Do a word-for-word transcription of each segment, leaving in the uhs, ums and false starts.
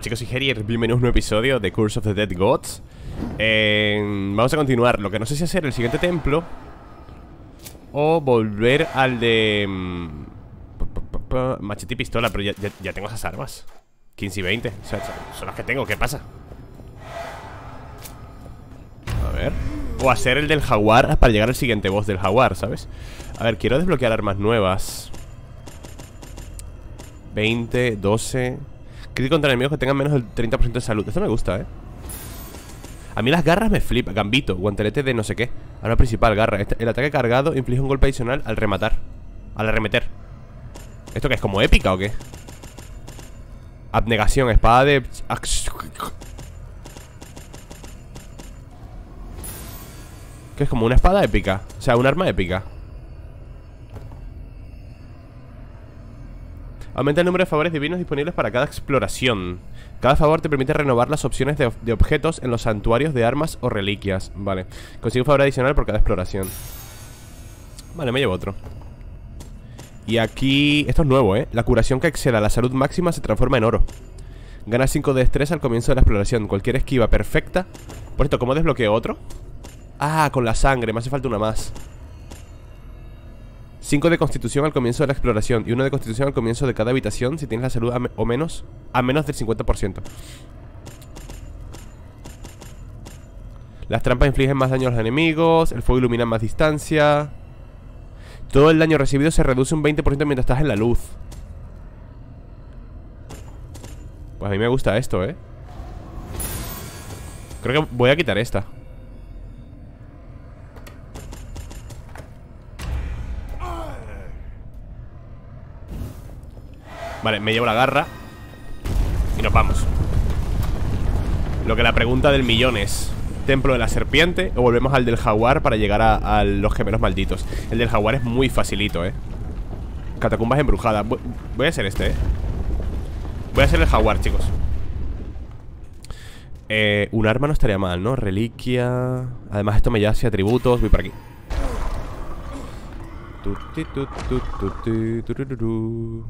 Hola chicos, soy Gerier, bienvenidos a un nuevo episodio de Curse of the Dead Gods. eh, Vamos a continuar, lo que no sé si hacer el siguiente templo o volver al de machete y pistola, pero ya, ya, ya tengo esas armas quince y veinte, o sea, son las que tengo, ¿qué pasa? A ver, o hacer el del jaguar para llegar al siguiente boss del jaguar, ¿sabes? A ver, quiero desbloquear armas nuevas. Veinte, doce. Crítico contra enemigos que tengan menos del treinta por ciento de salud. Esto me gusta, eh. A mí las garras me flipan. Gambito, guantelete de no sé qué. Arma principal, garra. El ataque cargado inflige un golpe adicional al rematar. Al arremeter. ¿Esto qué es? ¿Como épica o qué? Abnegación, espada de... ¿Qué es? ¿Como una espada épica? O sea, un arma épica. Aumenta el número de favores divinos disponibles para cada exploración. Cada favor te permite renovar las opciones de, de objetos en los santuarios de armas o reliquias. Vale, consigue un favor adicional por cada exploración. Vale, me llevo otro. Y aquí... Esto es nuevo, ¿eh? La curación que exceda la salud máxima se transforma en oro. Gana cinco de destreza al comienzo de la exploración. Cualquier esquiva perfecta. Por esto, ¿cómo desbloqueo otro? Ah, con la sangre, me hace falta una más. Cinco de constitución al comienzo de la exploración y uno de constitución al comienzo de cada habitación si tienes la salud a me o menos a menos del cincuenta por ciento. Las trampas infligen más daño a los enemigos, el fuego ilumina más distancia. Todo el daño recibido se reduce un veinte por ciento mientras estás en la luz. Pues a mí me gusta esto, eh. Creo que voy a quitar esta. Vale, me llevo la garra y nos vamos. Lo que la pregunta del millón es: ¿Templo de la Serpiente o volvemos al del jaguar para llegar a, a los gemelos malditos? El del jaguar es muy facilito, eh. Catacumbas Embrujadas. Voy, voy a hacer este, eh. Voy a hacer el jaguar, chicos. Eh, un arma no estaría mal, ¿no? Reliquia. Además esto me lleva hacia atributos. Voy por aquí. Tu, ti, tu, tu, tu, tu, tu, tu, tu, tu.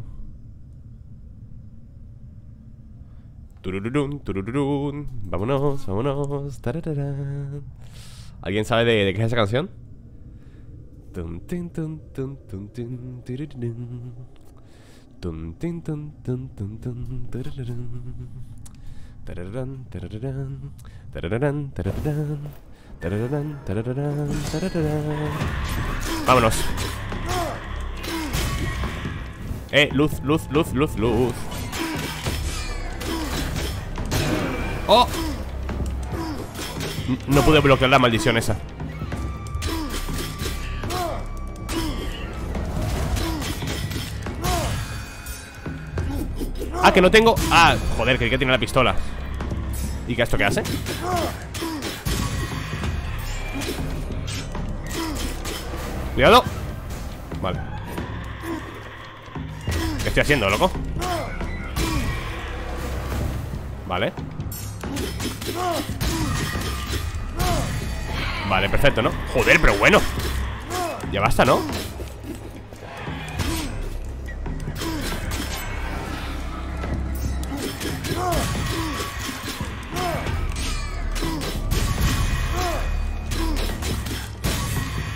Turururun, turururun. Vámonos, vámonos. Tarararán. ¿Alguien sabe de, de qué es esa canción? Tun, tin, tun, tun, tun, tin, turururun. Tun, tin, tun, tun, tun, tun, tarararán. Tarararán, tarararán. Tarararán, tarararán. Tarararán, tarararán, tarararán. Vámonos. Eh, luz, luz, luz, luz, luz. ¡Oh! No pude bloquear la maldición esa. Ah, que no tengo... Ah, joder, creí que tiene la pistola. ¿Y qué esto qué hace? ¡Cuidado! Vale. ¿Qué estoy haciendo, loco? Vale. Vale, perfecto, ¿no? Joder, pero bueno. Ya basta, ¿no?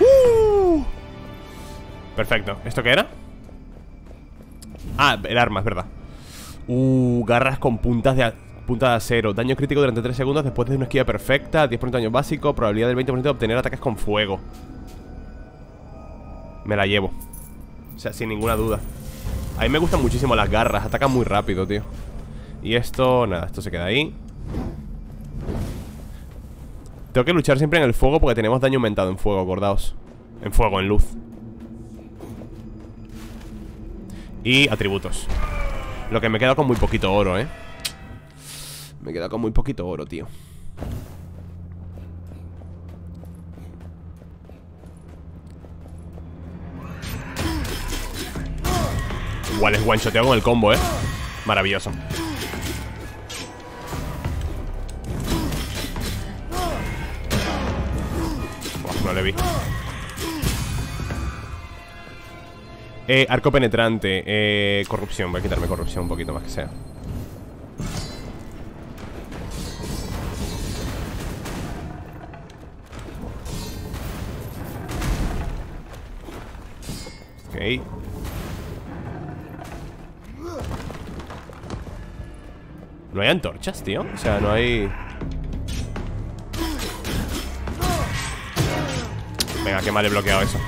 Uh. Perfecto. ¿Esto qué era? Ah, el arma, es verdad. Uh, garras con puntas de... Punta de acero, daño crítico durante tres segundos después de una esquiva perfecta, diez por ciento de daño básico, probabilidad del veinte por ciento de obtener ataques con fuego. Me la llevo. O sea, sin ninguna duda. A mí me gustan muchísimo las garras, atacan muy rápido, tío. Y esto, nada, esto se queda ahí. Tengo que luchar siempre en el fuego porque tenemos daño aumentado en fuego, acordaos. En fuego, en luz. Y atributos. Lo que me queda con muy poquito oro, eh. Me he quedado con muy poquito oro, tío. Igual es one-shoteo con el combo, eh. Maravilloso. Uf, no le vi. Eh, arco penetrante. Eh, corrupción. Voy a quitarme corrupción un poquito más que sea. Ok. No hay antorchas, tío. O sea, no hay... Venga, que mal he bloqueado eso.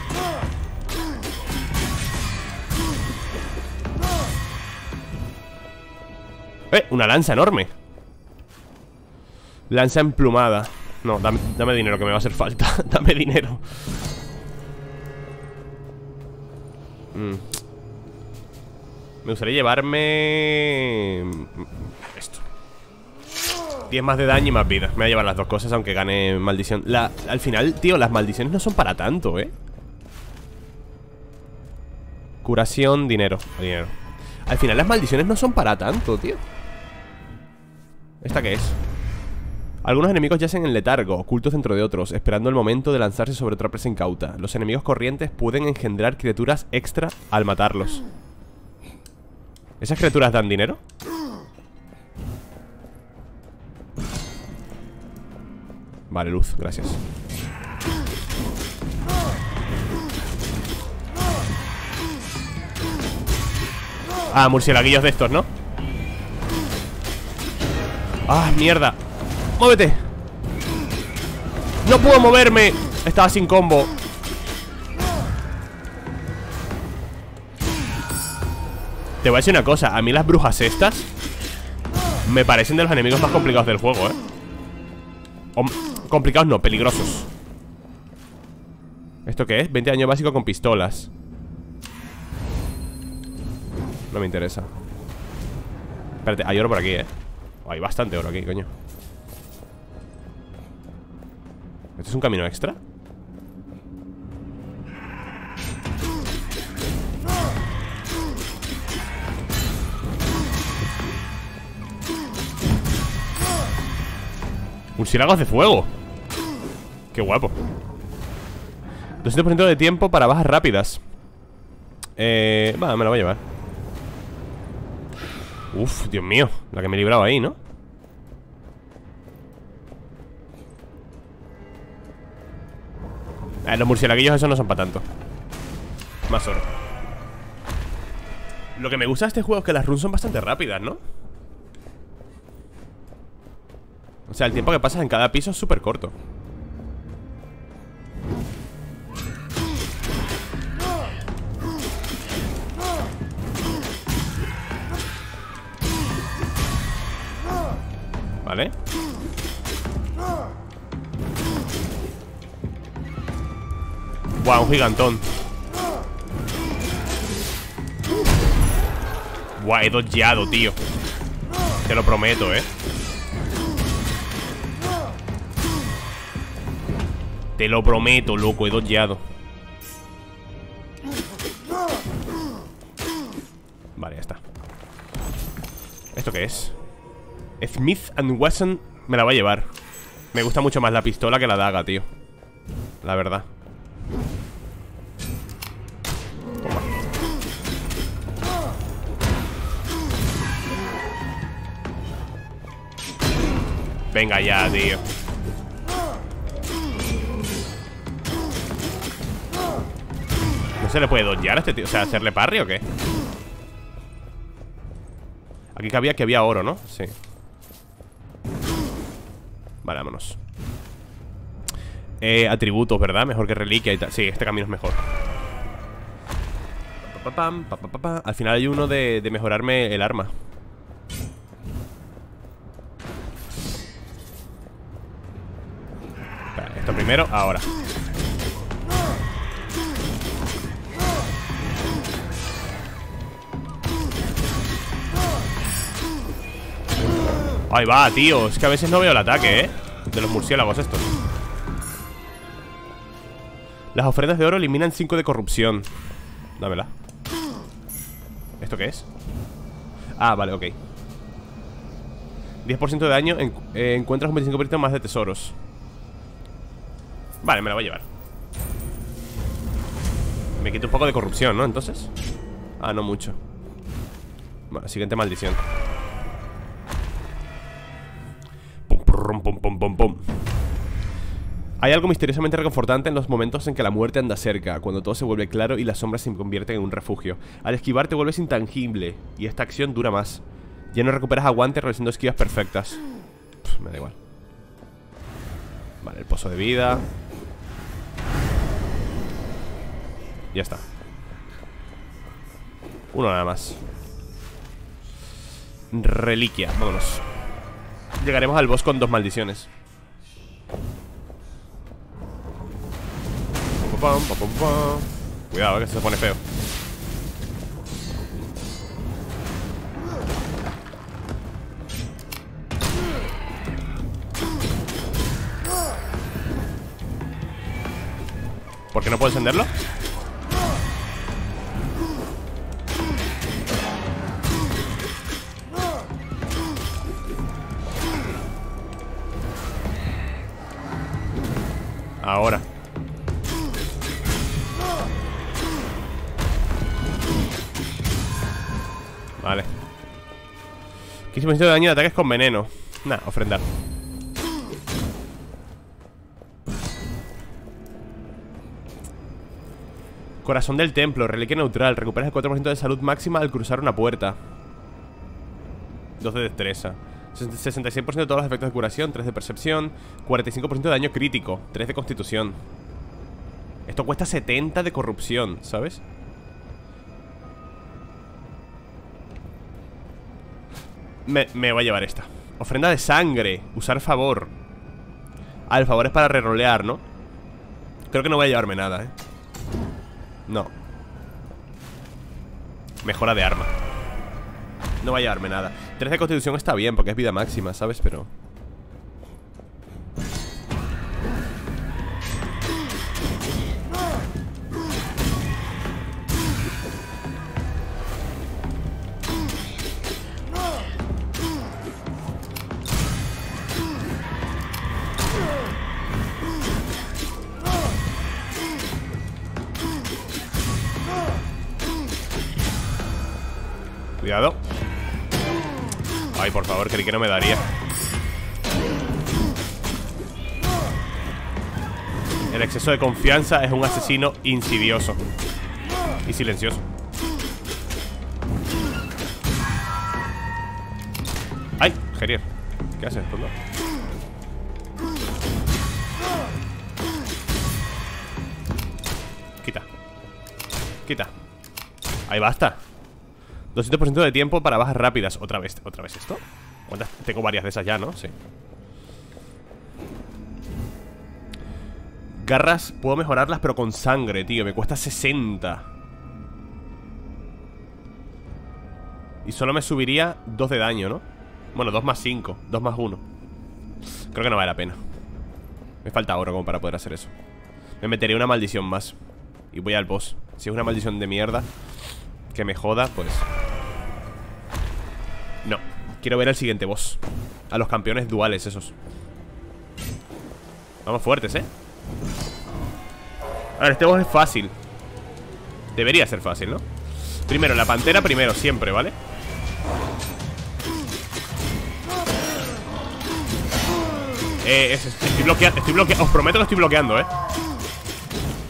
¡Eh! Una lanza enorme. Lanza emplumada. No, dame, dame dinero, que me va a hacer falta. Dame dinero. Mm. Me gustaría llevarme... Esto. diez más de daño y más vida. Me voy a llevar las dos cosas, aunque gane maldición. La, al final, tío, las maldiciones no son para tanto, ¿eh? Curación, dinero. Dinero. Al final las maldiciones no son para tanto, tío. ¿Esta qué es? Algunos enemigos yacen en letargo, ocultos dentro de otros, esperando el momento de lanzarse sobre otra presa incauta. Los enemigos corrientes pueden engendrar criaturas extra al matarlos. ¿Esas criaturas dan dinero? Vale, luz, gracias. Ah, murcielaguillos de estos, ¿no? Ah, mierda. ¡Móvete! ¡No puedo moverme! Estaba sin combo. Te voy a decir una cosa. A mí las brujas estas me parecen de los enemigos más complicados del juego, ¿eh? O, complicados no, peligrosos. ¿Esto qué es? veinte daño básico con pistolas. No me interesa. Espérate, hay oro por aquí, ¿eh? Oh, hay bastante oro aquí, coño. ¿Esto es un camino extra? Murciélagos de fuego. Qué guapo. doscientos por ciento de tiempo para bajas rápidas. Eh... Va, me la voy a llevar. Uf, Dios mío. La que me he librado ahí, ¿no? Eh, los murcielaguillos esos no son para tanto. Más oro. Lo que me gusta de este juego es que las runs son bastante rápidas, ¿no? O sea, el tiempo que pasas en cada piso es súper corto. Vale. Guau, wow, un gigantón. Guau, wow, he dodgeado, tío. Te lo prometo, eh. Te lo prometo, loco, he dodgeado. Vale, ya está. ¿Esto qué es? Smith and Wesson me la va a llevar. Me gusta mucho más la pistola que la daga, tío. La verdad. Venga ya, tío. ¿No se le puede dodgear a este tío? O sea, ¿hacerle parry o qué? Aquí cabía que había oro, ¿no? Sí. Vale, vámonos. Eh, atributos, ¿verdad? Mejor que reliquia y tal. Sí, este camino es mejor. Pa, pa, pa, pa, pa, pa. Al final hay uno de, de mejorarme el arma. Esto primero, ahora. Ahí va, tío. Es que a veces no veo el ataque, ¿eh? De los murciélagos estos. Las ofrendas de oro eliminan cinco de corrupción. Dámela. ¿Esto qué es? Ah, vale, ok. diez por ciento de daño. En, eh, encuentras un veinticinco por ciento más de tesoros. Vale, me la voy a llevar. Me quito un poco de corrupción, ¿no? Entonces. Ah, no mucho. Bueno, siguiente maldición. Pum, pum, pum, pum, pum, pum. Hay algo misteriosamente reconfortante en los momentos en que la muerte anda cerca, cuando todo se vuelve claro y las sombras se convierten en un refugio. Al esquivar te vuelves intangible, y esta acción dura más. Ya no recuperas aguante realizando esquivas perfectas. Pff, me da igual. Vale, el pozo de vida. Ya está. Uno nada más. Reliquia, vámonos. Llegaremos al boss con dos maldiciones. Cuidado, que se pone feo. ¿Por qué no puedo encenderlo? Ahora. Vale. quince por ciento de daño de ataques con veneno. Nah, ofrendar. Corazón del templo, reliquia neutral. Recuperas el cuatro por ciento de salud máxima al cruzar una puerta. dos de destreza. sesenta y seis por ciento de todos los efectos de curación, tres de percepción, cuarenta y cinco por ciento de daño crítico, tres de constitución. Esto cuesta setenta de corrupción, ¿sabes? Me, me voy a llevar esta. Ofrenda de sangre, usar favor. Ah, el favor es para rerolear, ¿no? Creo que no voy a llevarme nada, ¿eh? No. Mejora de arma. No va a llevarme nada. tres de constitución está bien porque es vida máxima, ¿sabes? Pero... Cuidado. Ay, por favor, creí que no me daría. El exceso de confianza es un asesino insidioso y silencioso. Ay, Gerier, ¿qué haces, tonto? Quita. Quita. Ahí basta. doscientos por ciento de tiempo para bajas rápidas. ¿Otra vez, otra vez esto? ¿Cuántas? Tengo varias de esas ya, ¿no? Sí. Garras, puedo mejorarlas, pero con sangre, tío. Me cuesta sesenta. Y solo me subiría dos de daño, ¿no? Bueno, dos más cinco, dos más uno. Creo que no vale la pena. Me falta oro como para poder hacer eso. Me metería una maldición más y voy al boss. Si es una maldición de mierda que me joda, pues... No, quiero ver al siguiente boss. A los campeones duales esos. Vamos fuertes, ¿eh? A ver, este boss es fácil. Debería ser fácil, ¿no? Primero, la pantera primero, siempre, ¿vale? Eh, es, es, estoy bloqueando, estoy bloqueando. Os prometo que estoy bloqueando, ¿eh?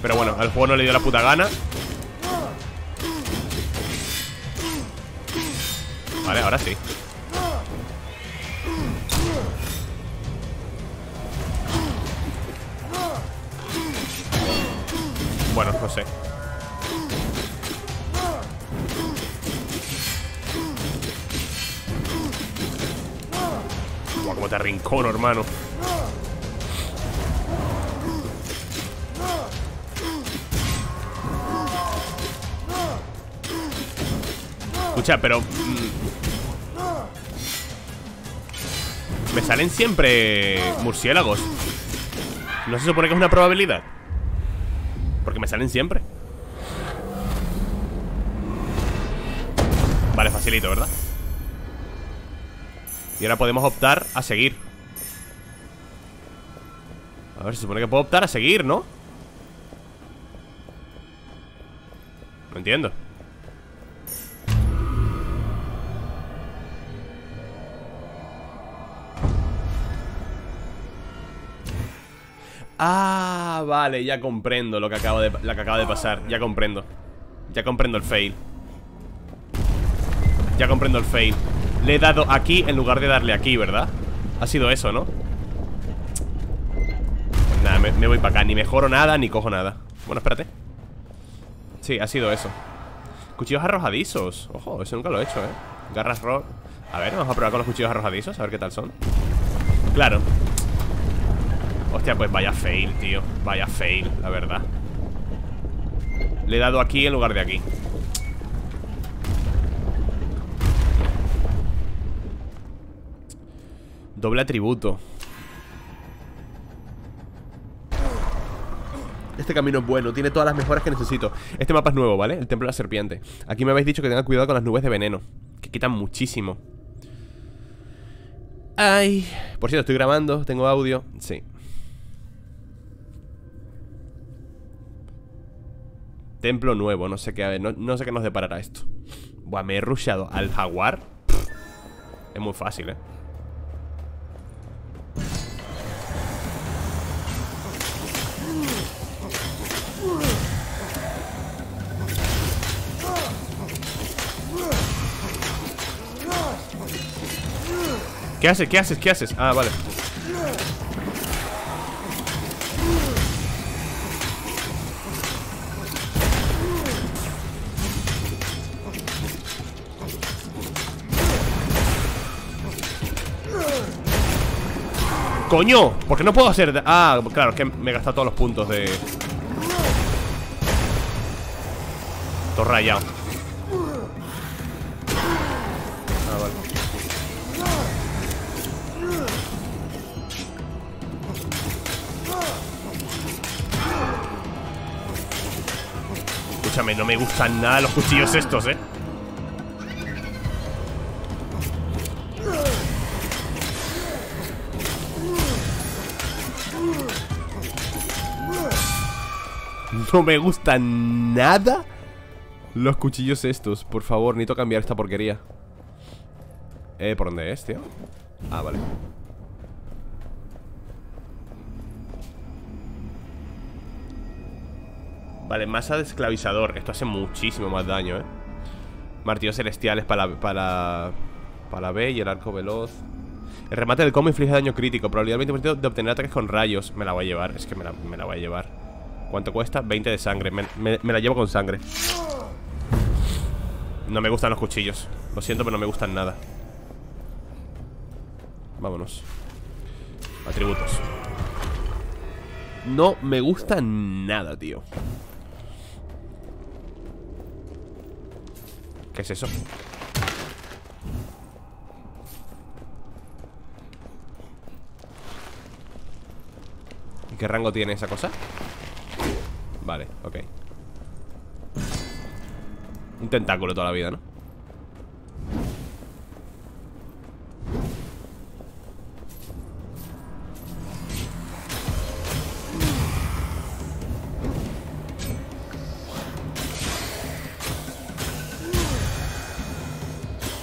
Pero bueno, al juego no le dio la puta gana. Vale, ahora sí. Bueno, no sé. Buah, como te arrincono, hermano. Escucha, pero... Me salen siempre murciélagos. ¿No se supone que es una probabilidad? Porque me salen siempre. Vale, facilito, ¿verdad? Y ahora podemos optar a seguir. A ver, se supone que puedo optar a seguir, ¿no? No entiendo. Ah, vale, ya comprendo lo que acaba de, la que acaba de pasar. Ya comprendo. Ya comprendo el fail. Ya comprendo el fail. Le he dado aquí en lugar de darle aquí, ¿verdad? Ha sido eso, ¿no? Pues nada, me, me voy para acá. Ni mejoro nada, ni cojo nada. Bueno, espérate. Sí, ha sido eso. Cuchillos arrojadizos. Ojo, eso nunca lo he hecho, ¿eh? Garras rock. A ver, vamos a probar con los cuchillos arrojadizos. A ver qué tal son. Claro. Hostia, pues vaya fail, tío. Vaya fail, la verdad. Le he dado aquí en lugar de aquí. Doble atributo. Este camino es bueno, tiene todas las mejoras que necesito. Este mapa es nuevo, ¿vale? El Templo de la Serpiente. Aquí me habéis dicho que tenga cuidado con las nubes de veneno, que quitan muchísimo. Ay. Por cierto, estoy grabando, tengo audio. Sí. Templo nuevo, no sé qué, no, no sé qué nos deparará esto. Buah, me he rusheado al jaguar. Pff, es muy fácil, eh. ¿Qué haces? ¿Qué haces? ¿Qué haces? Ah, vale. ¡Coño! ¿Por qué no puedo hacer? Ah, claro, es que me he gastado todos los puntos de... Todo rayado. Ah, vale. Escúchame, no me gustan nada los cuchillos estos, eh. No me gustan nada los cuchillos estos. Por favor, necesito cambiar esta porquería. Eh, ¿por dónde es, tío? Ah, vale. Vale, masa de esclavizador. Esto hace muchísimo más daño, eh. Martillos celestiales para la, para, para la B y el arco veloz. El remate del combo inflige daño crítico. Probabilidad veinte por ciento de obtener ataques con rayos. Me la voy a llevar, es que me la, me la voy a llevar. ¿Cuánto cuesta? veinte de sangre. Me, me, me la llevo con sangre. No me gustan los cuchillos. Lo siento, pero no me gustan nada. Vámonos. Atributos. No me gustan nada, tío. ¿Qué es eso? ¿Y qué rango tiene esa cosa? Vale, ok. Un tentáculo toda la vida, ¿no?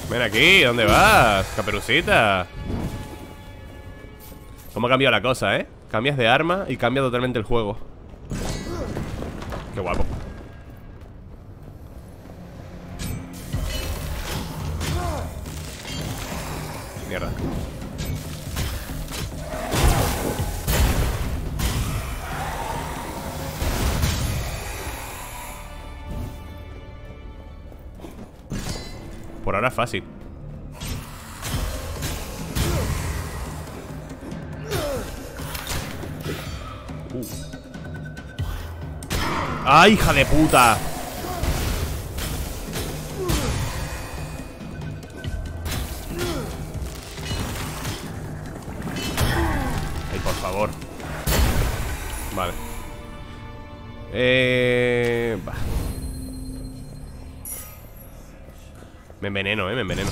Ven aquí, ¿dónde vas? Caperucita. ¿Cómo ha cambiado la cosa, eh? Cambias de arma y cambia totalmente el juego. Qué guapo. Mierda. Por ahora fácil. Uh. ¡Ay, hija de puta! Ay, por favor. Vale. Eh... Bah. Me enveneno, eh, me enveneno.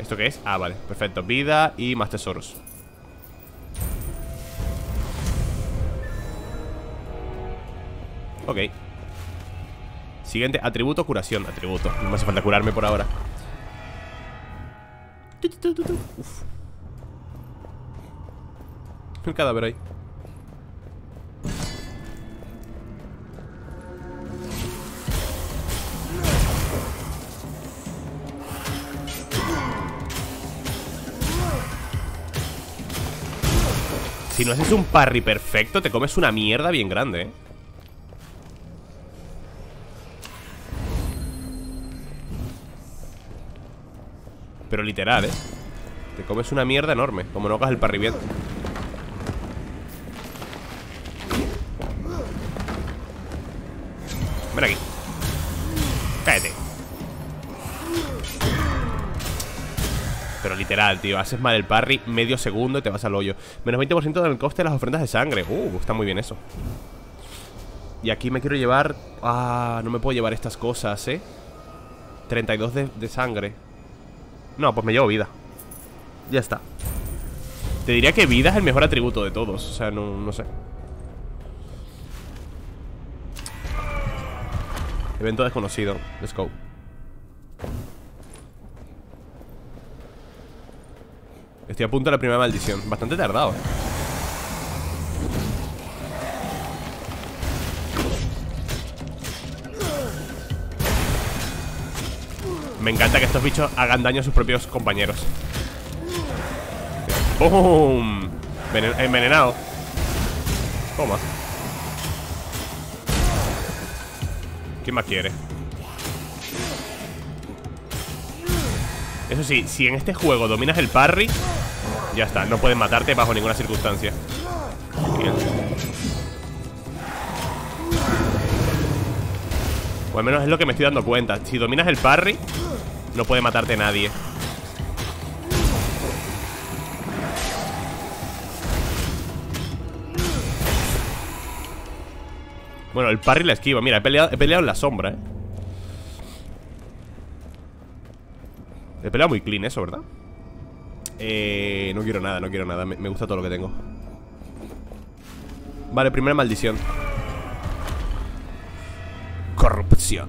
¿Esto qué es? Ah, vale, perfecto. Vida y más tesoros. Ok. Siguiente, atributo, curación. Atributo, no me hace falta curarme por ahora. Uf. Hay un cadáver ahí. Si no haces un parry perfecto, te comes una mierda bien grande, ¿eh? Pero literal, ¿eh? Te comes una mierda enorme, como no hagas el parry bien. Ven aquí. Cállate. Pero literal, tío, haces mal el parry medio segundo y te vas al hoyo. Menos veinte por ciento del coste de las ofrendas de sangre. Uh, está muy bien eso. Y aquí me quiero llevar... Ah, no me puedo llevar estas cosas, eh. treinta y dos de, de sangre. No, pues me llevo vida. Ya está. Te diría que vida es el mejor atributo de todos. O sea, no, no sé. Evento desconocido. Let's go. Estoy a punto de la primera maldición. Bastante tardado. Me encanta que estos bichos hagan daño a sus propios compañeros. ¡Boom! Envenenado. Toma. ¿Quién más quiere? Eso sí, si en este juego dominas el parry, ya está, no pueden matarte bajo ninguna circunstancia. Bien. O al menos es lo que me estoy dando cuenta. Si dominas el parry, no puede matarte nadie. Bueno, el parry la esquiva. Mira, he peleado, he peleado en la sombra, eh. He peleado muy clean eso, ¿verdad? Eh, no quiero nada, no quiero nada. Me, me gusta todo lo que tengo. Vale, primera maldición. Corrupción.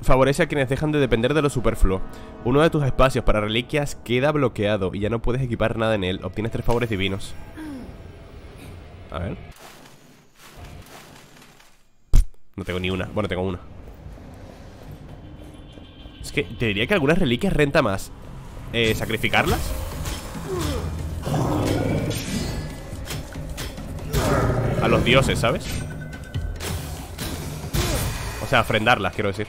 Favorece a quienes dejan de depender de lo superfluo. Uno de tus espacios para reliquias queda bloqueado y ya no puedes equipar nada en él. Obtienes tres favores divinos. A ver. No tengo ni una. Bueno, tengo una. Es que te diría que algunas reliquias renta más eh, sacrificarlas. A los dioses, ¿sabes? O sea, ofrendarlas, quiero decir.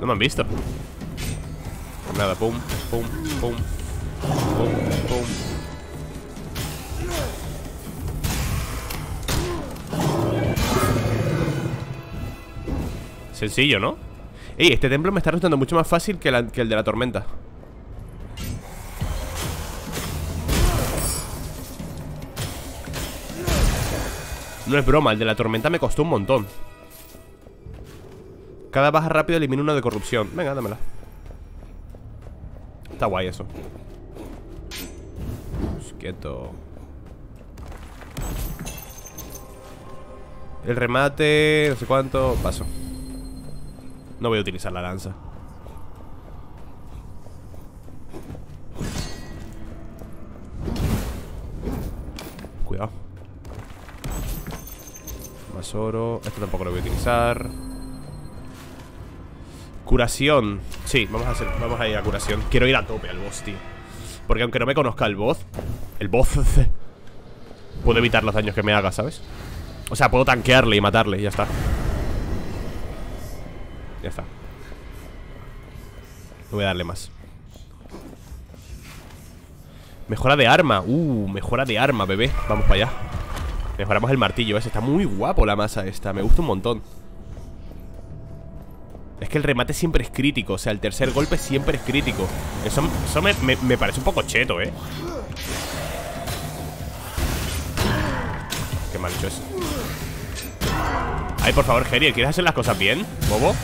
No me han visto. Nada, pum, pum, pum, pum, pum. Sencillo, ¿no? Ey, este templo me está resultando mucho más fácil que, la, que el de la tormenta. No es broma, el de la tormenta me costó un montón. Cada baja rápido elimina una de corrupción. Venga, dámela. Está guay eso. Pues quieto. El remate, no sé cuánto. Paso. No voy a utilizar la lanza. Cuidado. Más oro. Esto tampoco lo voy a utilizar. Curación. Sí, vamos a, hacer, vamos a ir a curación. Quiero ir a tope al boss, tío. Porque aunque no me conozca el boss, El boss puedo evitar los daños que me haga, ¿sabes? O sea, puedo tanquearle y matarle, ya está. Ya está. No voy a darle más. Mejora de arma. Uh, mejora de arma, bebé. Vamos para allá. Mejoramos el martillo ese. Está muy guapo la masa esta, me gusta un montón. Es que el remate siempre es crítico. O sea, el tercer golpe siempre es crítico. Eso, eso me, me, me parece un poco cheto, ¿eh? Qué mal hecho eso. Ay, por favor, Gerier, ¿quieres hacer las cosas bien, bobo?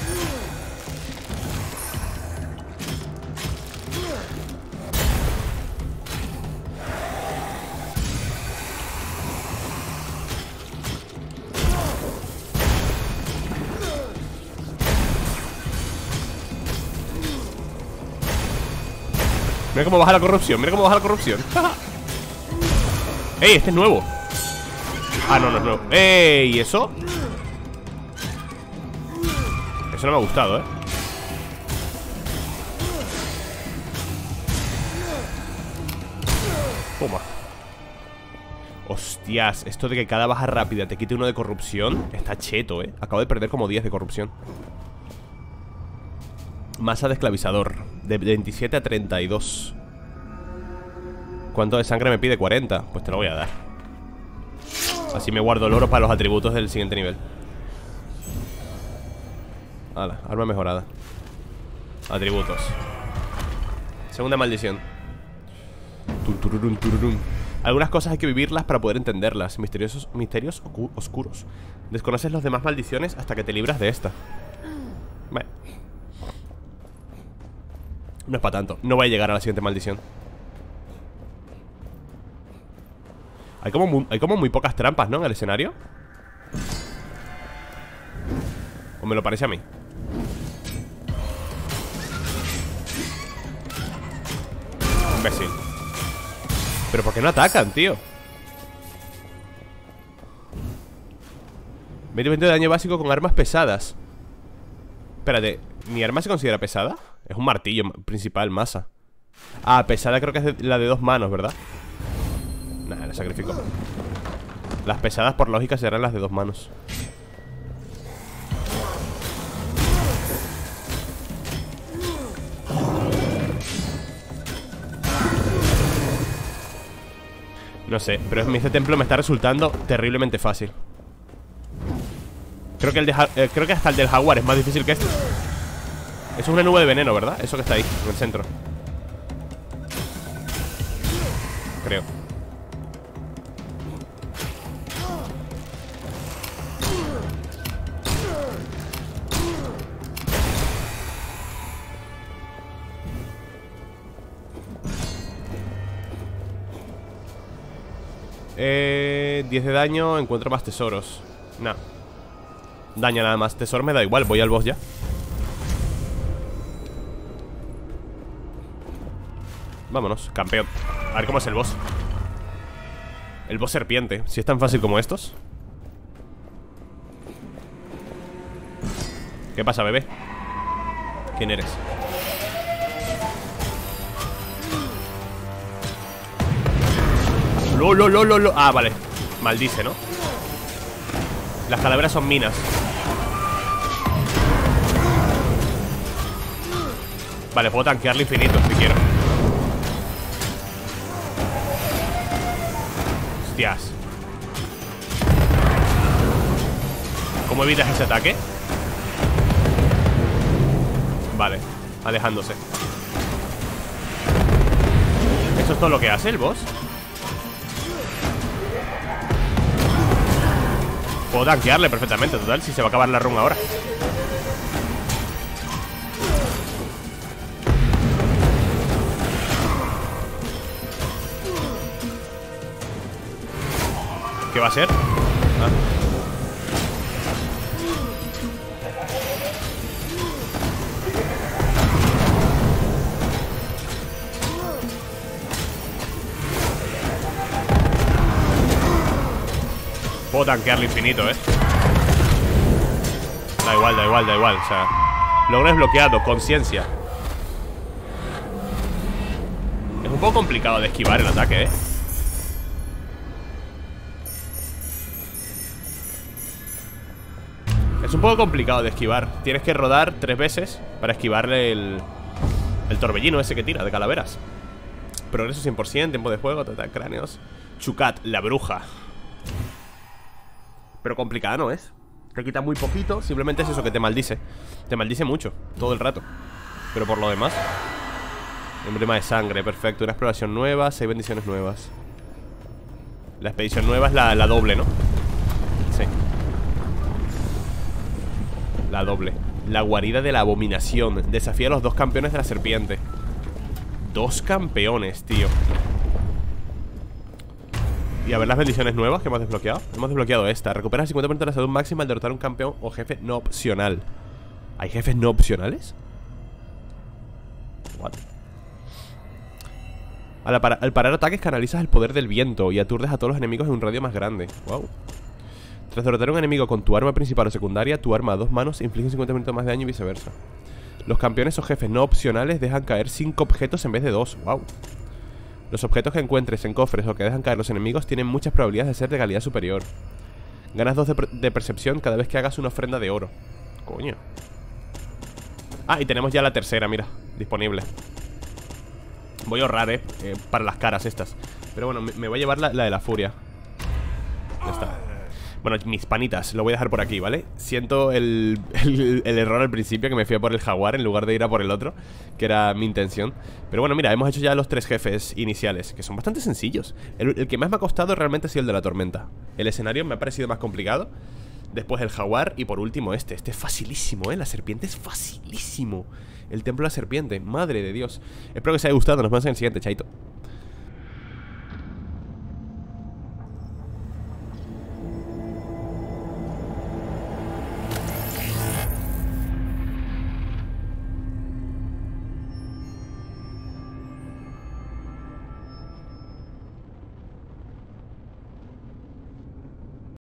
Mira cómo baja la corrupción, mira cómo baja la corrupción. ¡Ey, este es nuevo! Ah, no, no es nuevo. ¡Ey, eso! Eso no me ha gustado, ¿eh? Toma. Hostias, esto de que cada baja rápida te quite uno de corrupción está cheto, ¿eh? Acabo de perder como diez de corrupción. Masa de esclavizador. De veintisiete a treinta y dos. ¿Cuánto de sangre me pide? cuarenta. Pues te lo voy a dar. Así me guardo el oro para los atributos del siguiente nivel. Hala, arma mejorada. Atributos. Segunda maldición. Tuntururum, tururum. Algunas cosas hay que vivirlas para poder entenderlas. Misteriosos, misterios oscuros. Desconoces las demás maldiciones hasta que te libras de esta. Vale. No es para tanto. No voy a llegar a la siguiente maldición. Hay como muy, hay como muy pocas trampas, ¿no? En el escenario. ¿O me lo parece a mí? Imbécil. ¿Pero por qué no atacan, tío? veinte por ciento de daño básico con armas pesadas. Espérate, ¿mi arma se considera pesada? Es un martillo principal, masa. Ah, pesada creo que es de, la de dos manos, ¿verdad? Nah, la sacrifico. Las pesadas por lógica serán las de dos manos. No sé, pero este templo me está resultando terriblemente fácil. Creo que, el de, eh, creo que hasta el del jaguar es más difícil que este. Eso es una nube de veneno, ¿verdad? Eso que está ahí, en el centro. Creo. Eh, diez de daño, encuentro más tesoros. Nah. Daño nada más, tesoro me da igual, voy al boss ya. Vámonos, campeón. A ver cómo es el boss. El boss serpiente, si es tan fácil como estos. ¿Qué pasa, bebé? ¿Quién eres? Lo, lo, lo, lo, lo. Ah, vale. Maldice, ¿no? Las calaveras son minas. Vale, puedo tanquearle infinito si quiero. Hostias. ¿Cómo evitas ese ataque? Vale, alejándose. ¿Eso es todo lo que hace el boss? Puedo tanquearle perfectamente, total, si se va a acabar la run ahora. ¿Qué va a ser? Ah. Puedo tanquearlo infinito, eh. Da igual, da igual, da igual. O sea, logro desbloqueado, conciencia. Es un poco complicado de esquivar el ataque, eh. Es un poco complicado de esquivar. Tienes que rodar tres veces para esquivarle el, el torbellino ese que tira de calaveras. Progreso cien por ciento, tiempo de juego, total, cráneos. Chukat, la bruja. Pero complicada no es. Te quita muy poquito. Simplemente es eso, que te maldice. Te maldice mucho, todo el rato. Pero por lo demás. Emblema de sangre, perfecto. Una exploración nueva, seis bendiciones nuevas. La expedición nueva es la, la doble, ¿no? Sí. La doble. La guarida de la abominación. Desafía a los dos campeones de la serpiente. Dos campeones, tío. Y a ver las bendiciones nuevas que hemos desbloqueado. Hemos desbloqueado esta. Recupera el cincuenta por ciento de la salud máxima al derrotar a un campeón o jefe no opcional. ¿Hay jefes no opcionales? What? Al, para, al parar ataques canalizas el poder del viento y aturdes a todos los enemigos en un radio más grande. Wow. Tras derrotar a un enemigo con tu arma principal o secundaria, tu arma a dos manos inflige cincuenta minutos más de daño y viceversa. Los campeones o jefes no opcionales dejan caer cinco objetos en vez de dos. Wow. Los objetos que encuentres en cofres o que dejan caer los enemigos tienen muchas probabilidades de ser de calidad superior. Ganas dos de, per de percepción cada vez que hagas una ofrenda de oro. Coño. Ah, y tenemos ya la tercera, mira, disponible. Voy a ahorrar, eh, eh para las caras estas. Pero bueno, me, me voy a llevar la, la de la furia. Ya está. Bueno, mis panitas, lo voy a dejar por aquí, ¿vale? Siento el, el, el error al principio, que me fui a por el jaguar en lugar de ir a por el otro, que era mi intención. Pero bueno, mira, hemos hecho ya los tres jefes iniciales, que son bastante sencillos. El, el que más me ha costado realmente ha sido el de la tormenta. El escenario me ha parecido más complicado. Después el jaguar y por último este. Este es facilísimo, ¿eh? La serpiente es facilísimo. El templo de la serpiente, madre de Dios. Espero que os haya gustado, nos vemos en el siguiente, chaito.